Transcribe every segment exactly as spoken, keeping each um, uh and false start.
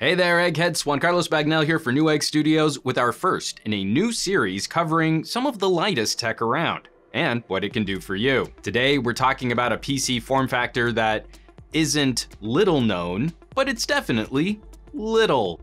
Hey there, eggheads. Juan Carlos Bagnell here for Newegg Studios with our first in a new series covering some of the lightest tech around and what it can do for you. Today, we're talking about a P C form factor that isn't little known, but it's definitely little.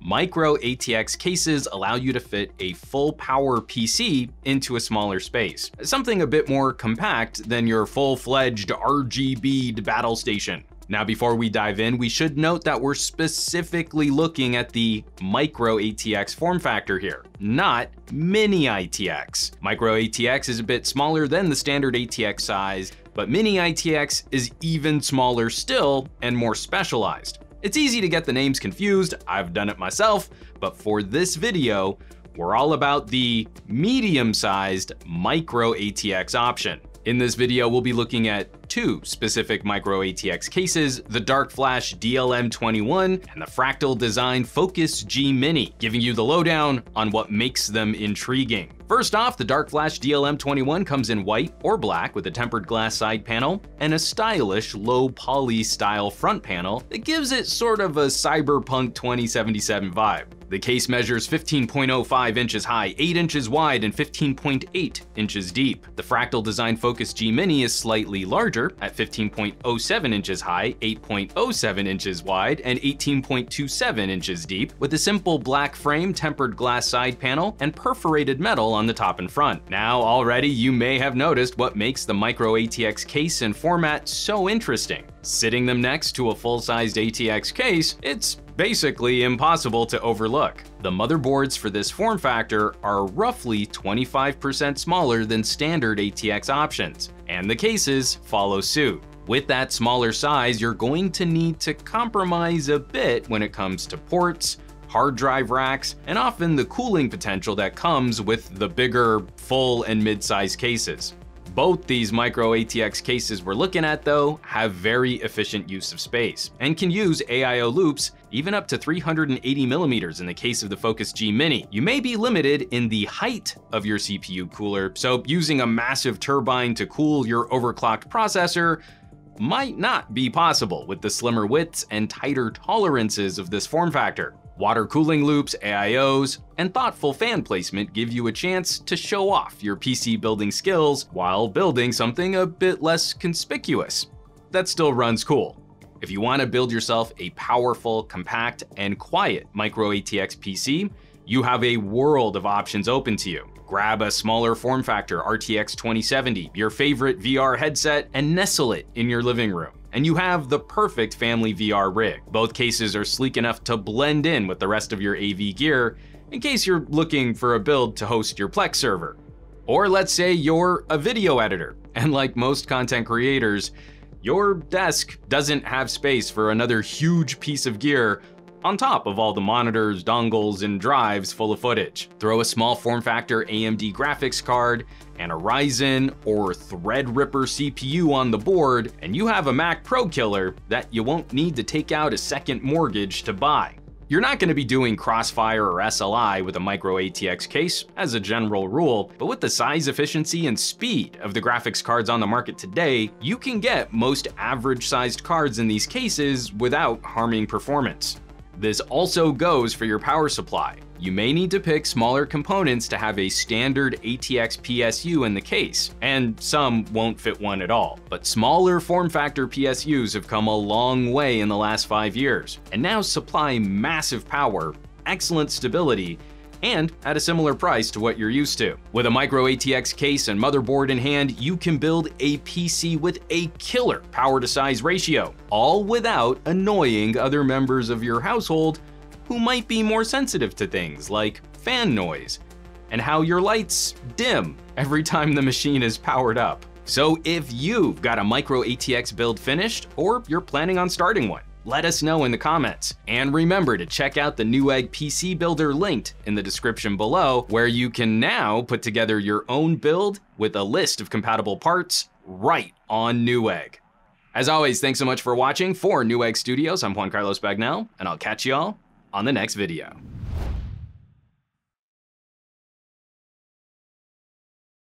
Micro A T X cases allow you to fit a full power P C into a smaller space, something a bit more compact than your full-fledged R G B'd battle station. Now, before we dive in, we should note that we're specifically looking at the Micro A T X form factor here, not Mini A T X. Micro A T X is a bit smaller than the standard A T X size, but Mini A T X is even smaller still and more specialized. It's easy to get the names confused, I've done it myself, but for this video, we're all about the medium-sized Micro A T X option. In this video, we'll be looking at two specific Micro A T X cases, the DarkFlash D L M twenty-one and the Fractal Design Focus G Mini, giving you the lowdown on what makes them intriguing. First off, the DarkFlash D L M twenty-one comes in white or black with a tempered glass side panel and a stylish low poly style front panel that gives it sort of a Cyberpunk twenty seventy-seven vibe. The case measures fifteen point oh five inches high, eight inches wide, and fifteen point eight inches deep. The Fractal Design Focus G Mini is slightly larger at fifteen point oh seven inches high, eight point oh seven inches wide, and eighteen point two seven inches deep, with a simple black frame, tempered glass side panel, and perforated metal on the top and front. Now, already you may have noticed what makes the Micro A T X case and format so interesting. Sitting them next to a full-sized A T X case, it's basically impossible to overlook. The motherboards for this form factor are roughly twenty-five percent smaller than standard A T X options, and the cases follow suit. With that smaller size, you're going to need to compromise a bit when it comes to ports, hard drive racks, and often the cooling potential that comes with the bigger full and mid-size cases. Both these Micro A T X cases we're looking at, though, have very efficient use of space and can use A I O loops even up to three hundred eighty millimeters in the case of the Focus G Mini. You may be limited in the height of your C P U cooler, so using a massive turbine to cool your overclocked processor might not be possible with the slimmer widths and tighter tolerances of this form factor. Water cooling loops, A I Os, and thoughtful fan placement give you a chance to show off your P C building skills while building something a bit less conspicuous that still runs cool. If you want to build yourself a powerful, compact, and quiet Micro A T X P C, you have a world of options open to you. Grab a smaller form factor R T X twenty seventy, your favorite V R headset, and nestle it in your living room, and you have the perfect family V R rig. Both cases are sleek enough to blend in with the rest of your A V gear in case you're looking for a build to host your Plex server. Or let's say you're a video editor, and like most content creators, your desk doesn't have space for another huge piece of gear on top of all the monitors, dongles, and drives full of footage. Throw a small form factor A M D graphics card and a Ryzen or Threadripper C P U on the board, and you have a Mac Pro killer that you won't need to take out a second mortgage to buy. You're not going to be doing Crossfire or S L I with a Micro A T X case as a general rule, but with the size, efficiency, and speed of the graphics cards on the market today, you can get most average-sized cards in these cases without harming performance. This also goes for your power supply. You may need to pick smaller components to have a standard A T X P S U in the case, and some won't fit one at all. But smaller form factor P S Us have come a long way in the last five years, and now supply massive power, excellent stability, and at a similar price to what you're used to. With a Micro A T X case and motherboard in hand, you can build a P C with a killer power to size ratio, all without annoying other members of your household who might be more sensitive to things like fan noise and how your lights dim every time the machine is powered up. So if you've got a Micro A T X build finished or you're planning on starting one, let us know in the comments. And remember to check out the Newegg P C Builder linked in the description below, where you can now put together your own build with a list of compatible parts right on Newegg. As always, thanks so much for watching. For Newegg Studios, I'm Juan Carlos Bagnell, and I'll catch y'all on the next video.